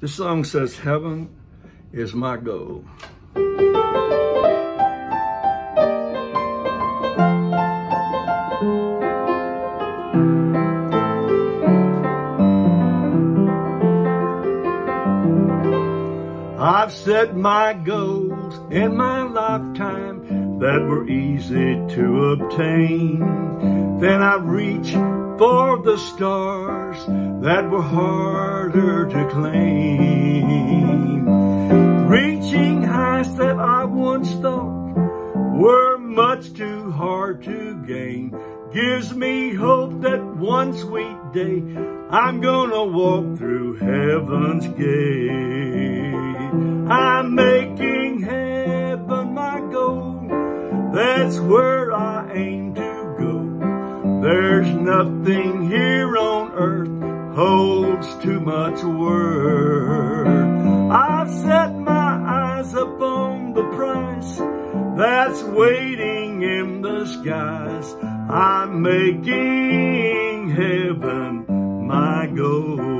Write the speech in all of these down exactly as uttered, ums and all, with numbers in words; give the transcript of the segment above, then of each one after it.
This song says, heaven is my goal. I've set my goals in my lifetime that were easy to obtain. Then I reach for the stars that were harder to claim. Reaching heights that I once thought were much too hard to gain gives me hope that one sweet day I'm gonna walk through heaven's gate. I'm making heaven my goal, that's where I aim to. There's nothing here on earth holds too much worth. I've set my eyes upon the prize that's waiting in the skies. I'm making heaven my goal.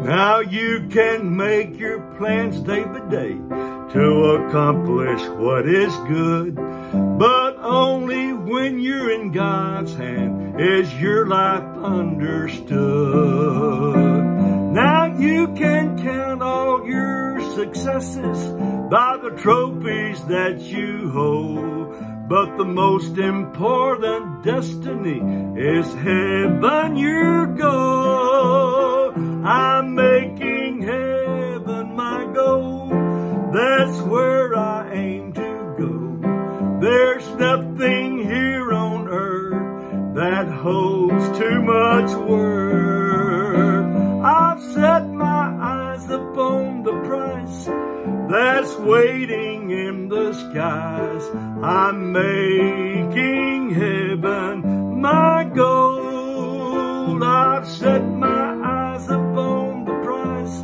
Now you can make your plans day by day to accomplish what is good, but only when you're in God's hand is your life understood. Now you can count all your successes by the trophies that you hold, but the most important destiny is heaven, your goal. I'm making heaven my goal, that's where I aim to go. There's nothing here on earth that holds too much worth. I've set my eyes upon the prize that's waiting in the skies. I'm making heaven my goal. I've set my upon the prize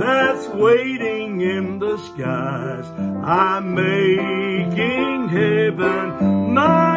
that's waiting in the skies. I'm making heaven my